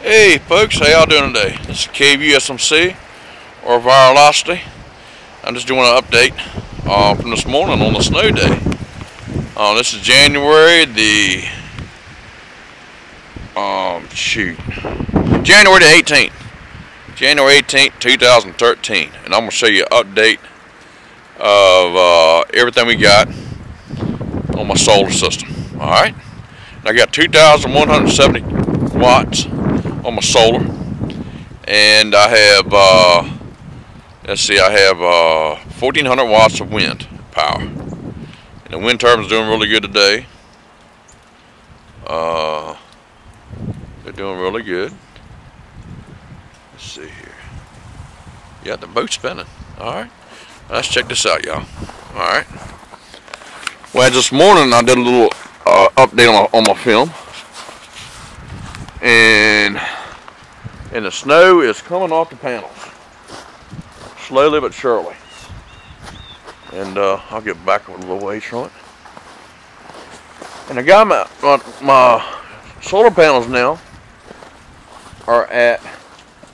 Hey folks, how y'all doing today? This is KU4SMC or Viralocity. I'm just doing an update from this morning on the snow day. This is January the January the 18th. January 18th, 2013, and I'm gonna show you an update of everything we got on my solar system. All right, and I got 2,170 watts on my solar, and I have I have 1,400 watts of wind power, and the wind turbines doing really good today. They're doing really good. Let's see here. Yeah, the boat's spinning. All right, let's check this out, y'all. All right. Well, this morning I did a little update on my film, and the snow is coming off the panels slowly but surely. And I'll get back a little ways from it. And I got my solar panels now are at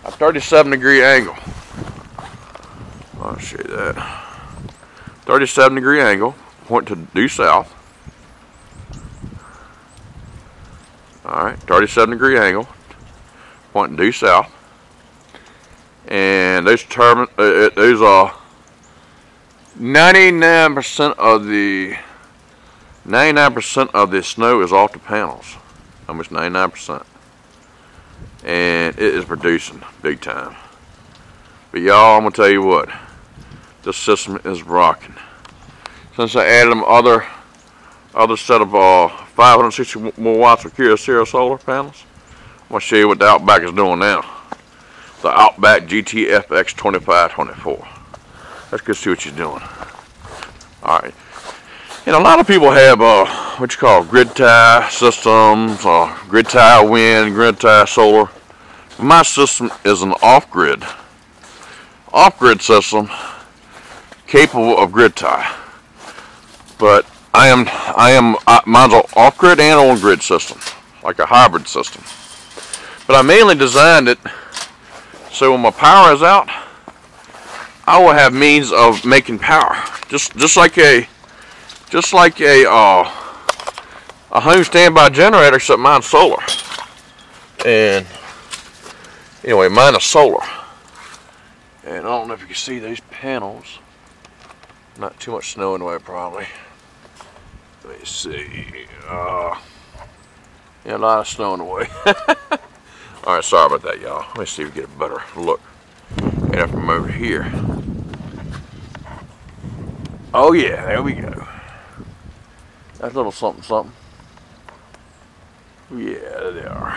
a 37-degree angle. I'll show you that. 37-degree angle. Point to due south. Alright, 37-degree angle, pointing due south. And those are 99% of the 99% of the snow is off the panels. Almost 99%. And it is producing big time. But y'all, I'm gonna tell you what, this system is rocking. Since I added them other set of 560 more watts of Kyocera solar panels, I'm going to show you what the Outback is doing now. The Outback GTFX 2524. Let's go see what she's doing. Alright. And a lot of people have what you call grid tie systems, grid tie wind, grid tie solar. My system is an off-grid system capable of grid tie. But mine's an off-grid and on-grid system, like a hybrid system. But I mainly designed it so when my power is out, I will have means of making power, just like a home standby generator, except mine's solar. And anyway, mine is solar. And I don't know if you can see these panels. Not too much snow in the way, probably. Let me see. Yeah, a lot of snow in the way. All right, sorry about that, y'all. Let me see if we get a better look. And if I'm over here. Oh yeah, there we go. That's a little something, something. Yeah, there they are.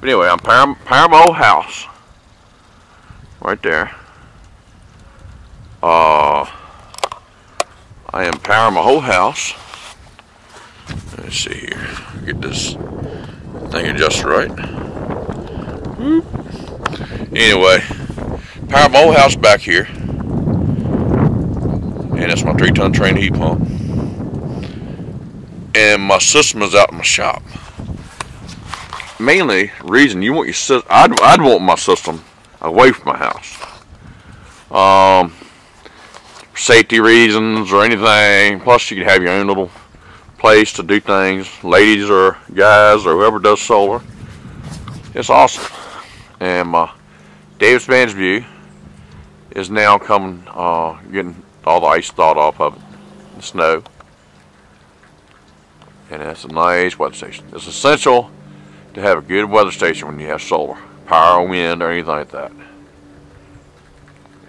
But anyway, I'm powering my old house. Right there. I am powering my whole house. Let's see here. Get this thing adjusted right. Anyway, power my whole house back here. And that's my 3-ton train heat pump. And my system is out in my shop. Mainly, reason you want your system, I'd want my system away from my house. Safety reasons or anything. Plus, you can have your own little place to do things. Ladies or guys or whoever does solar, it's awesome. And my Davis View is now coming, getting all the ice thawed off of it, the snow. And that's a nice weather station. It's essential to have a good weather station when you have solar, power, wind, or anything like that.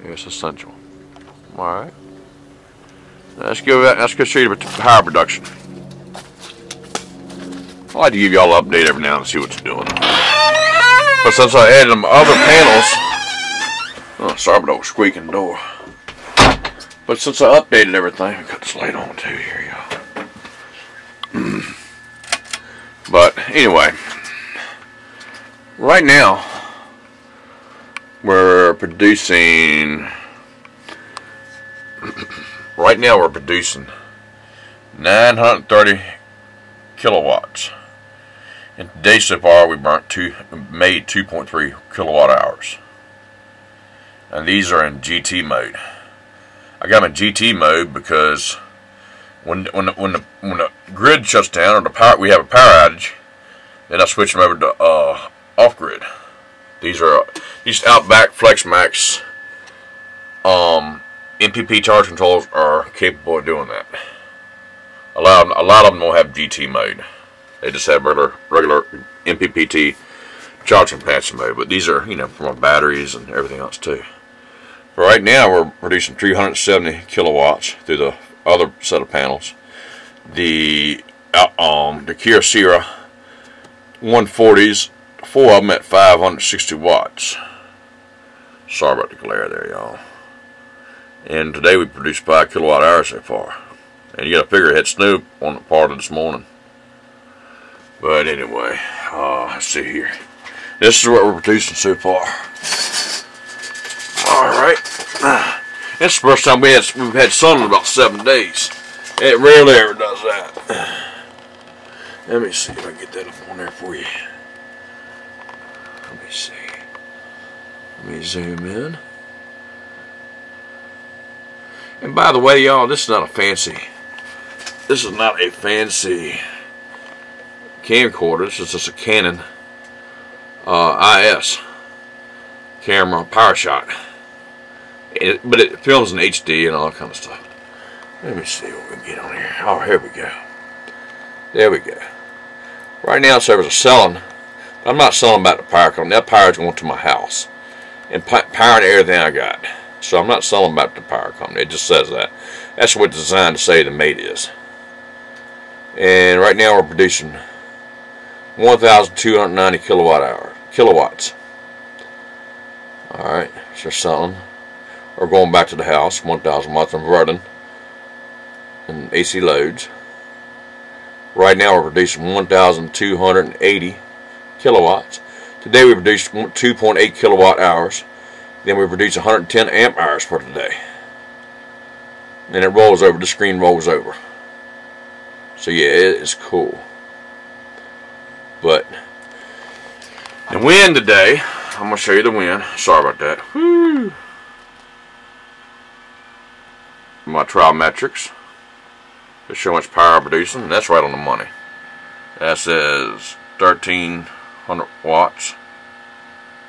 It's essential. All right. Now let's go show you the power production. I like to give y'all an update every now and see what you're doing. But since I added them other panels, oh, sorry about the squeaking door. But since I updated everything, I cut this light on too here, y'all. But anyway, right now we're producing. Right now we're producing 930 kilowatts. In today so far, we made 2.3 kilowatt hours. And these are in GT mode. I got them in GT mode because when the grid shuts down or the power, we have a power outage, then I switch them over to off grid. These are these Outback Flex Max MPPT charge controls are capable of doing that. A lot of them don't have GT mode. They just have regular MPPT charging capacity mode, but these are, you know, from our batteries and everything else too. For right now, we're producing 370 kilowatts through the other set of panels. The Kyocera 140s, four of them at 560 watts. Sorry about the glare there, y'all. And today we produced 5 kilowatt hours so far. And you got to figure it had snow on the part of this morning. But anyway, let's see here. This is what we're producing so far. Alright. This is the first time we've had sun in about 7 days. It rarely ever does that. Let me see if I can get that up on there for you. Let me see. Let me zoom in. And by the way, y'all, this is not a fancy camcorder. This is just a Canon IS camera PowerShot, but it films in HD and all that kind of stuff. Let me see what we can get on here. Oh, here we go. There we go. Right now, servers are selling. I'm not selling back the power company. That power is going to my house and powering everything I got. So I'm not selling back the power company. It just says that. That's what it's designed to say the mate is. And right now we're producing 1,290 kilowatts. Alright, so selling. We're going back to the house, 1,000 watts inverting and AC loads. Right now we're producing 1,280 kilowatts. Today we produced 2.8 kilowatt hours. Then we produce 110 amp hours for today. And it rolls over, the screen rolls over. So yeah, it is cool. But the wind today, I'm going to show you the wind. Sorry about that. Woo. My triometrics. They show how much power I'm producing. And that's right on the money. That says 1,300 watts.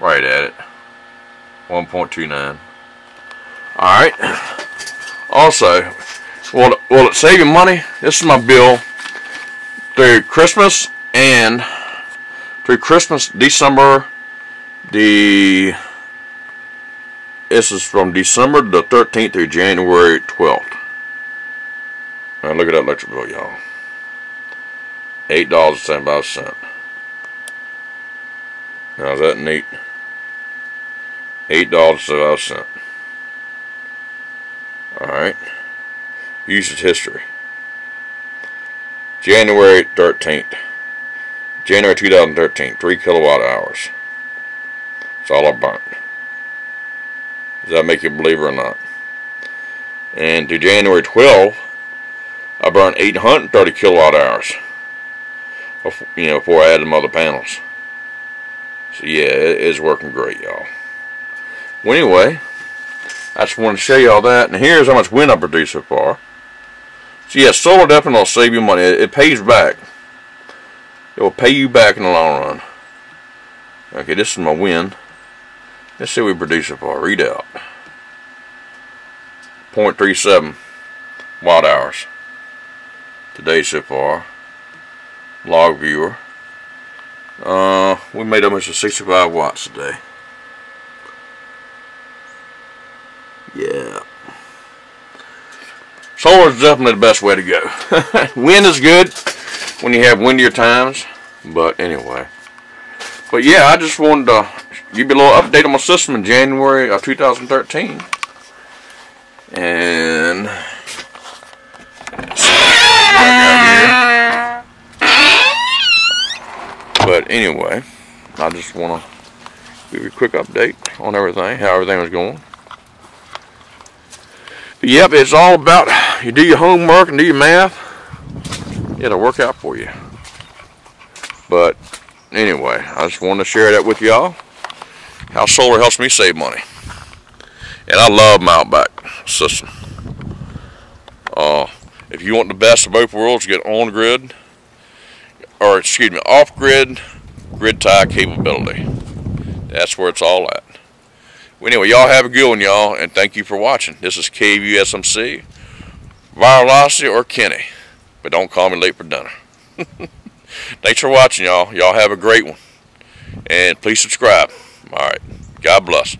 Right at it. 1.29. Alright. Also, will it save you money? This is my bill through Christmas and through Christmas, December the... This is from December the 13th through January 12th. Now look at that electric bill, y'all. $8.75. Now is that neat? $8.75. Alright. Usage history. January 13th. January 2013. 3 kilowatt hours. That's all I burnt. Does that make you believe it or not? And to January 12th, I burnt 830 kilowatt hours. You know, before I added them other panels. So yeah, it is working great, y'all. Well, anyway, I just want to show you all that, and here's how much wind I produced so far. So yeah, solar definitely will save you money. It pays back. It will pay you back in the long run. Okay, this is my wind. Let's see what we produced so far. Readout. 0.37 watt hours today so far. Log viewer. We made almost 65 watts today. Yeah, solar is definitely the best way to go. Wind is good when you have windier times, but anyway. But yeah, I just wanted to give you a little update on my system in January of 2013. And but anyway, I just want to give you a quick update on everything, how everything was going. Yep, it's all about you do your homework and do your math. It'll work out for you. But anyway, I just wanted to share that with y'all, how solar helps me save money. And I love my Outback system. If you want the best of both worlds, get on grid, or excuse me, off grid, grid tie capability. That's where it's all at. Well, anyway, y'all have a good one, y'all, and thank you for watching. This is KU4SMC, Viralocity, or Kenny, but don't call me late for dinner. Thanks for watching, y'all. Y'all have a great one, and please subscribe. All right, God bless.